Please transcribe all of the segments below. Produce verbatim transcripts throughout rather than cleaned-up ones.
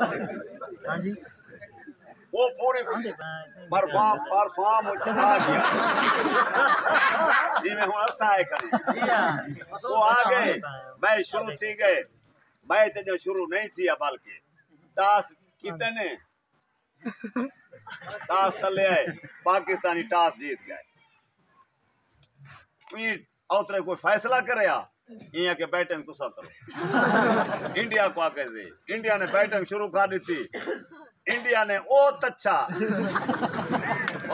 हाँ जी वो पूरी परफॉर्म परफॉर्म हो चला गया जी में हूं असहाय करी वो आ गए मैं शुरू थी गए मैं तो जो शुरू नहीं थी अबाल के तास कितने तास तले आए पाकिस्तानी तास जीत गए पीठ औतरे कोई फैसला करे या यहाँ के बैटिंग तुसा करो इंडिया को आके से इंडिया ने बैटिंग शुरू कर दी थी इंडिया ने ओ तच्छा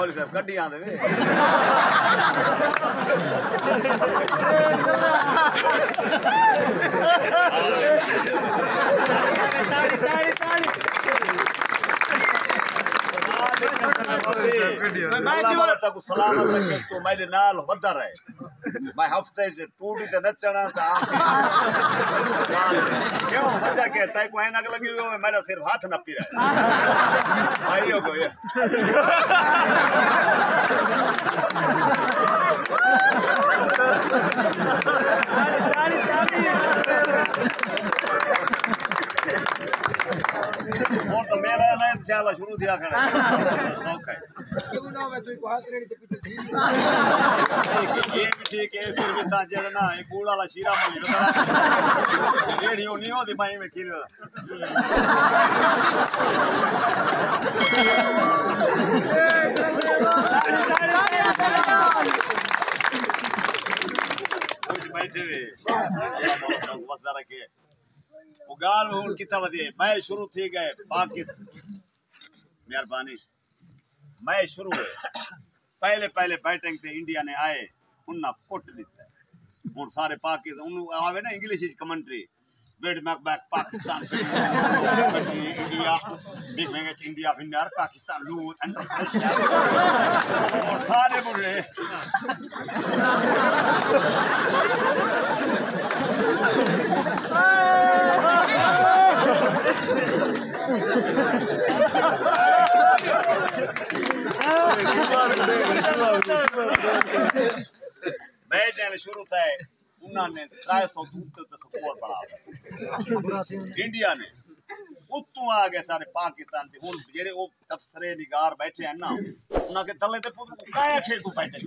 और सब गड्डी आंदे में मैं हफ्ते से टूटी तो न चढ़ा था क्यों मजा के तय को ऐनक लगी हुई है मेरा सिर्फ हाथ न पी रहा है भाई हो गया और तो मेरा ना इंशाल्लाह शुरू दिया करें शौक है क्यों ना मैं तुझको हाथ रेडी तो पीछे ठीक है सिर में ताजे ना ये कूड़ा ला शीरा मली ना रेडी होनी हो दिमाग में किलो कुछ बैठे हुए बस जरा के उगाल में उन कितना बजे मैं शुरू थी गए पाकिस्तान मेहरबानी मैं शुरू पहले पहले बैटिंग पे इंडिया ने आए उन्ना कुट दिता है और सारे पाकिस्तान उन आवे ना इंग्लिश इज कमेंट्री बैट मैक बैक Pakistan India big match India winner Pakistan lose under pressure और सारे बोल रहे बैठने शुरू था उन्होंने ढाई सौ दूर तक स्कोर बढ़ा इंडिया ने उत्तों आ गए सारे पाकिस्तान के हुन जेड़े ओ तबसरे निगार बैठे हैं ना उना के थल्ले ते काया खेल को बैठे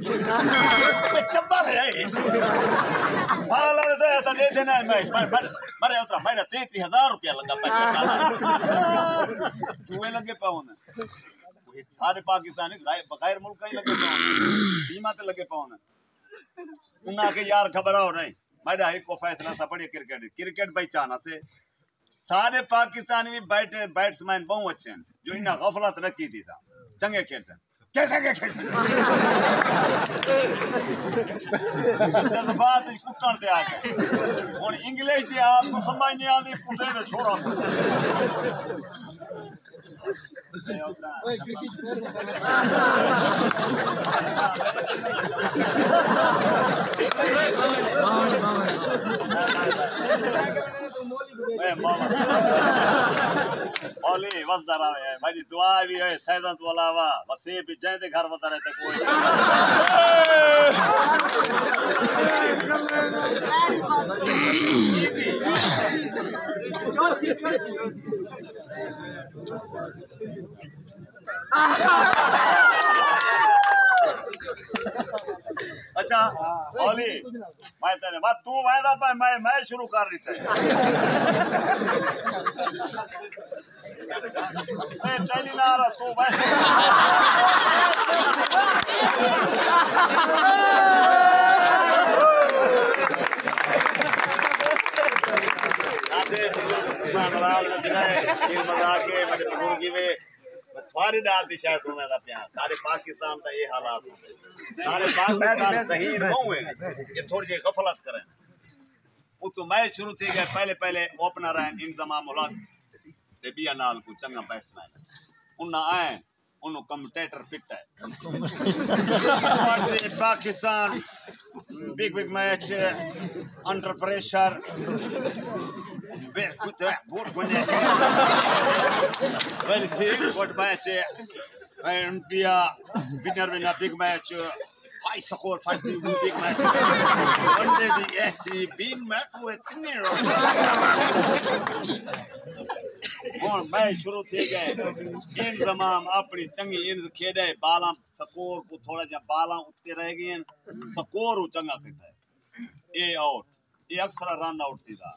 चब्बा ले आए बाला से ऐसा नहीं देना है मैच मरे उतरा मेरा तैंतीस हजार रुपया लगा पाकिस्तान जुए लगे पावन सारे पाकिस्तानी बगैर मुल्क ही लगे पावन बीमा ते लगे पावन उन्ना के यार घबराओ नहीं मेरा एक को फैसला सा पड़े क्रिकेट क्रिकेट भाई चाना से सारे पाकिस्तानी भी बैठे बैट्समैन बहुत अच्छे हैं जो इन्हें गफलत न की थी था चंगे खेल से कैसे खेल जज्बात कुकड़ दे आ गए और इंग्लिश दी आपको समझ नहीं आती पुटे तो छोड़ो ओली बस डरा है मेरी दुआ भी है सैदत वालावा वसे भी जाए घर बता रहे थे कोई अच्छा ओली मैं तेरे बात तू वायदा पाए मैं मैं शुरू कर रही मैं पहली ना रहा तू मैं में सारे डाल दिशा सुना था प्यार सारे पाकिस्तान का ये हालात सारे पाकिस्तान सही नहीं ये थोड़ी सी गफलत करें वो तो मैच शुरू थी गए पहले पहले ओपनर हैं इंतजाम मुलाक देबिया नाल को चंगा बैट्समैन उन ना आए उन्हों कमेंटेटर फिट है Pakistan big big match under pressure बहुत बहुत बने बल्कि बहुत match India winner winner big match high score five big match one day दी एससी बिग मैच विथ मीरो कौन मैं शुरू थे गए इन जमाम अपनी चंगी इन खेड़े बाला स्कोर को थोड़ा जा बाला उठते रह गए स्कोर चंगा किता है ए आउट ये अक्सर रन आउट थी दा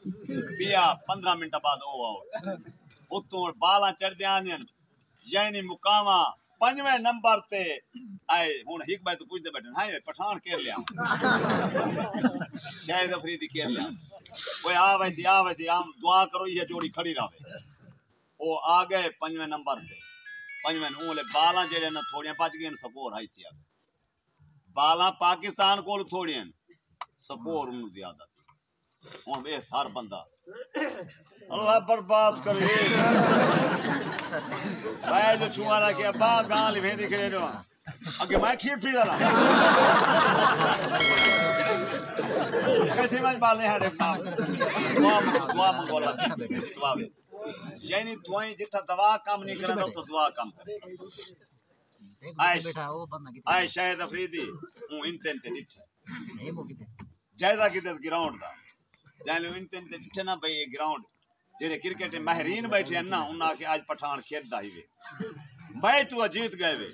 पिया पंद्रह मिनट बाद ओ आउट उतो बाला चढ़ दे यानी मुकामा पंजवें नंबर ते आए हुन हिक बात तो पूछदे बैठे हाय पठान केर लिया शायद अफरीदी केर लिया ओए आ वैसी आ वैसी हम दुआ करो ये जोड़ी खड़ी रहे ओ आ गए पंजवें नंबर ते पंजवें ओले बाला जेड़े ना थोड़ियां बच गईन स्कोर आई थी बाला पाकिस्तान कोल थोड़ियां स्कोर उनु ज्यादा हुन ए सार बंदा अल्लाह बर्बाद करे मैं जो छुआरा के अब्बा गाल भेंदी करे नो आगे मैं खीर पी जाला कैसे मैं बाले हरे मां दुआ दुआ मंगोला दुआ यानी दुआएं जितना दवा काम नहीं करना तो दुआ काम करे आए शायद अफरीदी हूं इंतन ते डिठ जायदा किदस ग्राउंड दा जाले इंतन ते डिठ ना भाई ये ग्राउंड जेडे क्रिकेट माहरीन बैठे ना उना के आज पठान खेलदा हिवे भाई तू जीत गए वे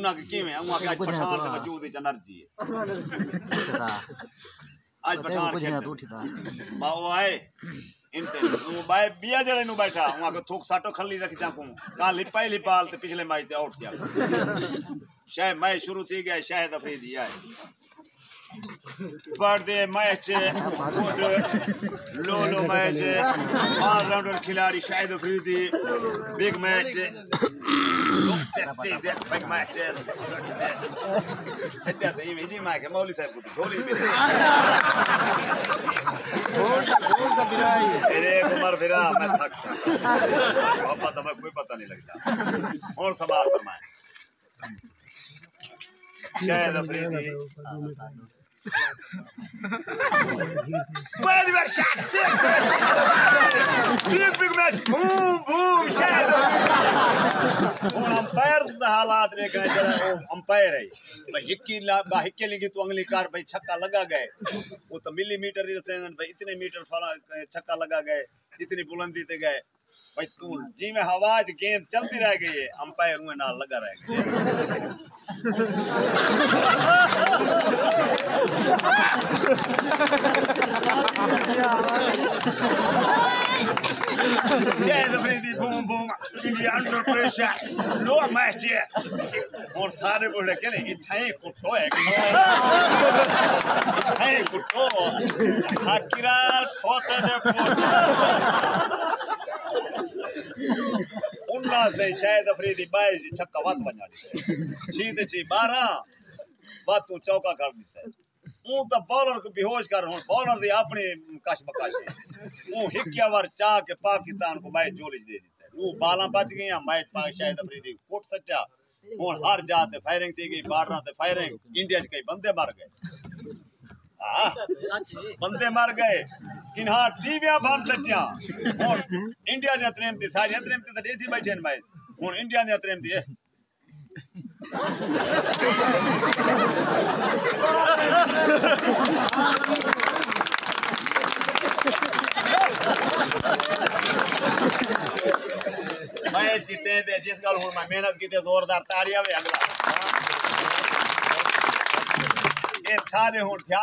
उना के किवें उना के आज पठान दे वजूद च एनर्जी है आज पठान खेल तू उठदा बाओ आए इंते वो भाई बिया जेडे नु बैठा उना के थूक साटो खल्ली रख जाकू काल पहली बॉल ते पिछले मैच ते आउट किया शायद मैं शुरू थी गया शायद अफरीदी आए बर्दे मैच लोलो मैच ऑलराउंडर खिलाड़ी Shahid Afridi big match big match सद्दा दे मेजी मां के मौलवी साहब को ढोली पे बहुत बहुत बिराई तेरे उमर फिरा मैं थक पापा तो मैं कोई पता नहीं लगता और सवाल फरमाए Shahid Afridi Bad back shot, six shot. Big big match, boom boom shot. और अंपायर का हालात देखना जरा वो अंपायर है। भाई हिक्की ला भाई हिक्के लेके तो अंगली कार भाई छक्का लगा गए। वो तो मिलीमीटर ही रहते हैं भाई इतने मीटर फला छक्का लगा गए, इतनी बुलंदी ते गए। भाई तू जी में हवाज गेंद चलती रह गई है अंपायर हुए ना लगा रह गए जैसे Afridi boom boom India under pressure लो मैच है और सारे बोले के नहीं इतने कुटो है इतने कुटो हाकिरा खोते दे उन्ना से शायद अफरीदी बाईस छक्का वात बना देता सीध सी बारह बात तू चौका कर देता है वो तो बॉलर को बेहोश कर हूं बॉलर दे अपने काश बकाश वो हिक्किया वार चाह के पाकिस्तान को मैच जोली दे देता है वो बाला बच गया मैच पा शायद अफरीदी कोट सच्चा और हार जाते फायरिंग थी गई बारह ते फायरिंग इंडिया के बंदे मार गए हां बंदे मार गए किन्हा टीविया भाम सटिया और इंडिया ने अतरेम दी सारी अतरेम ते देसी बैठे भाई हुन इंडिया ने अतरेम दी मैं जीते दे जिस गल हुन मैं मेहनत कीते जोरदार ताड़ियां वे अगला ए सारे हुन